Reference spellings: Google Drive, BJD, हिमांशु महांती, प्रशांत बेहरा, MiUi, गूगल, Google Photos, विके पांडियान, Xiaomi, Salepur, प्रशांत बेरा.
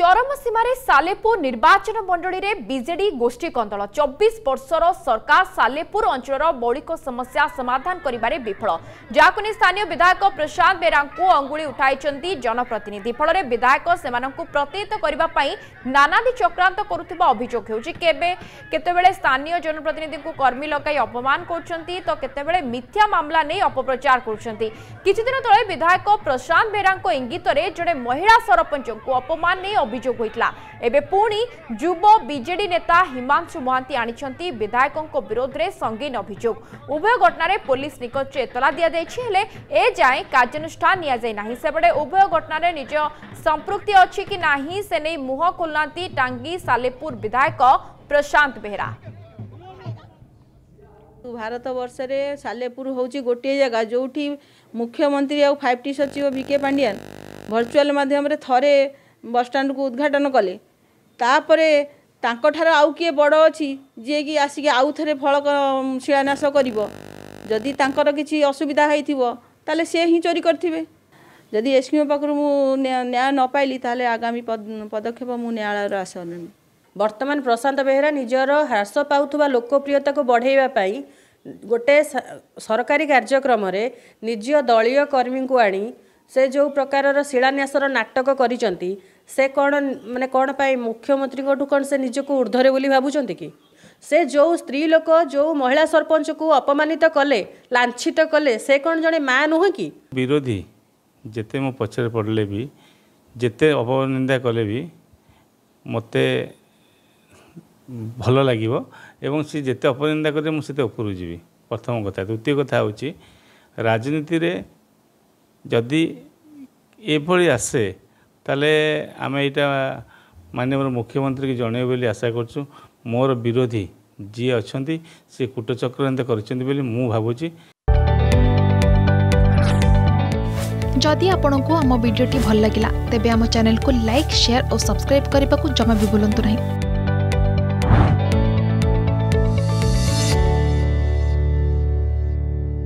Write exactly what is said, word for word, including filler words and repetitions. चरम सीमार सालेपुर निर्वाचन मंडली में बीजेडी गोष्ठी कंदल चौबीस वर्षर सरकार सालेपुर अंचल मौलिक समस्या समाधान करिबारे विफल जाकु नि स्थानीय विधायक प्रशांत बेरा अंगुली उठाई जनप्रतिनिधि फल विधायक सेमानंकु प्रतिहित करिबा पई नानादी चक्रांत करुवा अभियोग होउछि। केबे केतेबेले स्थानीय जनप्रतिनिधि को कर्मी लगाई अपमान करुछंती तो केतेबेले मिथ्या मामला नै अपप्रचार करुछंती। किछि दिन तळे विधायक प्रशांत बेरा इंगित रे जणे महिला सरपंच को अपमान नै एबे पुणी जुब बीजेडी नेता हिमांशु महांती आनिछंती विधायकों को विरोध में संगीन अभियोग। उभय घटन पुलिस निकट से एतला दि जाए ए जाए कार्यानुष्ठान नि सेपटे उभय घटन में निज संपृक्ति अच्छी कि नहीं से नहीं मुह खोलना टांगी सालेपुर विधायक प्रशांत बेहरा। भारत वर्ष में सालेपुर हूँ गोटे जगह जो मुख्यमंत्री आ फाइव टी सचिव विके पांडियान भर्चुआल मध्यम थे बसस्टाण्ड को उद्घाटन कले तापरे आउ किए बड़ अच्छी जी कि आसिक आउ थे फल शिलान्यास करी तर कि असुविधा होता से ही चोरी करेंगे। जदि एसक्यू पाखु न्याय न पाइली ताले आगामी पदक्षेप मु न्यायालय आशा नेबी। वर्तमान प्रशांत बेहरा निजर ह्रास पाउथुवा लोकप्रियता को बढ़ावाई गोटे सरकारी कार्यक्रम निज दलीय कर्मी को आनी से जो प्रकार शिलान्यास नाटक करिसंती से कौन माने कौन पाई मुख्यमंत्री को कौन से निज को ऊर्धरे बोली भावुचंती कि से जो स्त्री लोक जो महिला सरपंच को अपमानित कले लांछित कले से कौन जड़े माँ नुह कि विरोधी जेते मो पछरे पड़ले भी जेते अपनिंदा कले भी मते भल लागिवो एवं से जेते अपनिंदा करे मु सेते उपरु जीवी। प्रथम कथा। द्वितीय कथा होची राजनीति रे जदि एभली आसे ताले आम एटा माननीय मुख्यमंत्री की जन बोली आशा करछु। मोर विरोधी जी अच्छा सी कूटचक्रांत कर भावुची। जदि आपण को आम वीडियो भल लगा तेब आम चैनल को लाइक शेयर और सब्सक्राइब करने को जमा भी भूलु नहीं।